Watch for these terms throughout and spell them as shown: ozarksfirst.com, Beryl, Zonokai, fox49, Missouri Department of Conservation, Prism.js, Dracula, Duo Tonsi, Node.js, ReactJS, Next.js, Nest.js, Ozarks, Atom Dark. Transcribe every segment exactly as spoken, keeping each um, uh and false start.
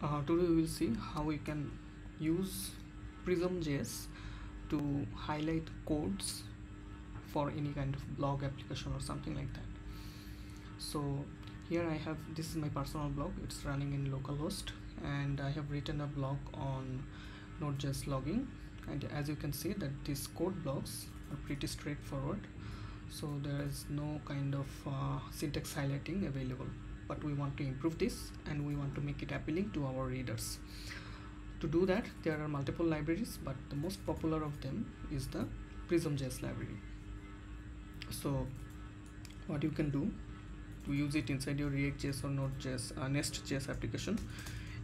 Uh, today we will see how we can use Prism.js to highlight codes for any kind of blog application or something like that. So here I have, this is my personal blog, it's running in localhost, and I have written a blog on Node.js logging, and as you can see that these code blocks are pretty straightforward, so there is no kind of uh, syntax highlighting available, but we want to improve this and we want to make it appealing to our readers. To do that, there are multiple libraries, but the most popular of them is the Prism.js library. So what you can do to use it inside your React.js or Node.js, uh, Nest.js application,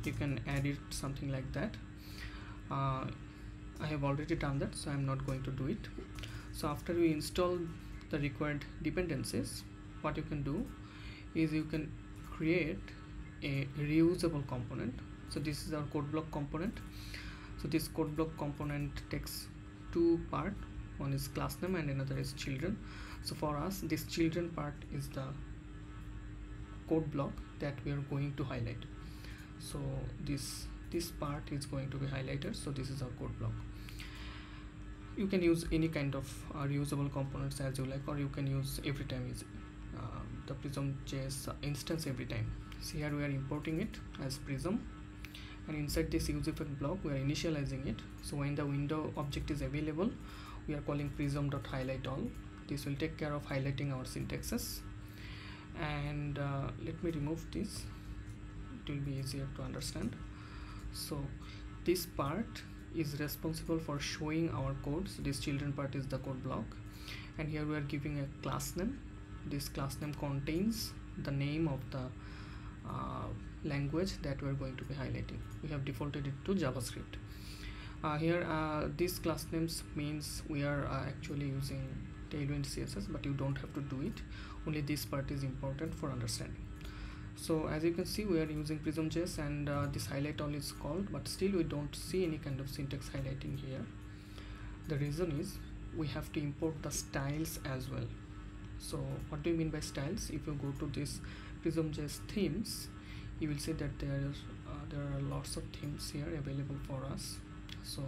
you can add it something like that. uh, I have already done that, so I'm not going to do it. So after we install the required dependencies, what you can do is you can create a reusable component. So this is our code block component. So this code block component takes two parts, one is class name and another is children. So for us, this children part is the code block that we are going to highlight. So this this part is going to be highlighted. So this is our code block. You can use any kind of uh, reusable components as you like, or you can use every time is uh, the Prism.js instance every time. So here we are importing it as Prism, and inside this use effect block we are initializing it. So when the window object is available, we are calling prism.highlightAll. This will take care of highlighting our syntaxes. And uh, let me remove this, it will be easier to understand. So this part is responsible for showing our code. So this children part is the code block, and here we are giving a class name. This class name contains the name of the uh, language that we are going to be highlighting. We have defaulted it to JavaScript. Uh, here uh, these class names means we are uh, actually using Tailwind C S S, but you don't have to do it, only this part is important for understanding. So as you can see, we are using Prism.js, and uh, this highlight all is called, but still we don't see any kind of syntax highlighting here. The reason is we have to import the styles as well. So what do you mean by styles? If you go to this Prism.js themes, you will see that there is, uh, there are lots of themes here available for us. So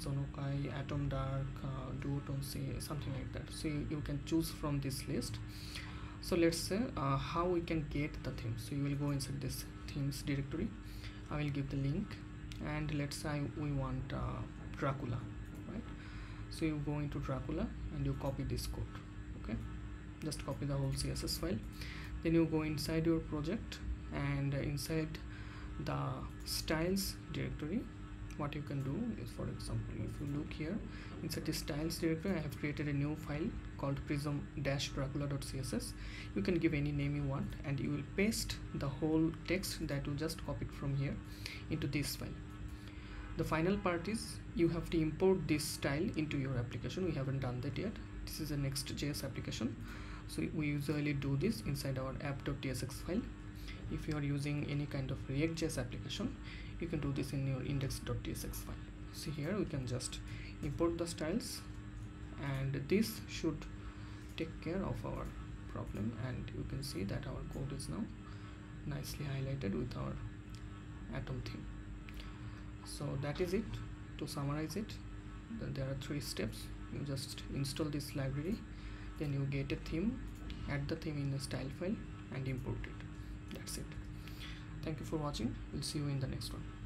Zonokai, Atom Dark, uh, Duo Tonsi, something like that. So you, you can choose from this list. So let's say uh, how we can get the theme. So you will go inside this themes directory. I will give the link, and let's say we want uh, Dracula, right? So you go into Dracula and you copy this code. Okay, just copy the whole C S S file. Then you go inside your project, and inside the styles directory, what you can do is, for example, if you look here inside the styles directory, I have created a new file called prism-dracula.css. You can give any name you want, and you will paste the whole text that you just copied from here into this file. The final part is you have to import this style into your application. We haven't done that yet. This is a Next.js application, so we usually do this inside our app.tsx file. If you are using any kind of React.js application, you can do this in your index.tsx file. See, here we can just import the styles, and this should take care of our problem, and you can see that our code is now nicely highlighted with our Atom theme. So that is it. To summarize it, then there are three steps. You just install this library, then you get a theme, add the theme in a style file, and import it. That's it. Thank you for watching. We'll see you in the next one.